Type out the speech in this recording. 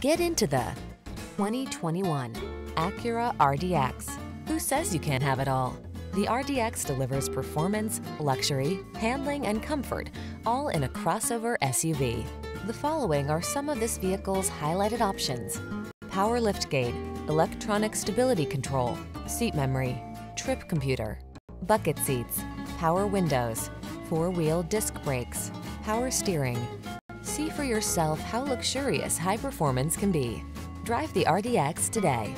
Get into the 2021 Acura RDX. Who says you can't have it all? The RDX delivers performance, luxury, handling, and comfort, all in a crossover SUV. The following are some of this vehicle's highlighted options: power liftgate, electronic stability control, seat memory, trip computer, bucket seats, power windows, four-wheel disc brakes, power steering. See for yourself how luxurious high performance can be. Drive the RDX today.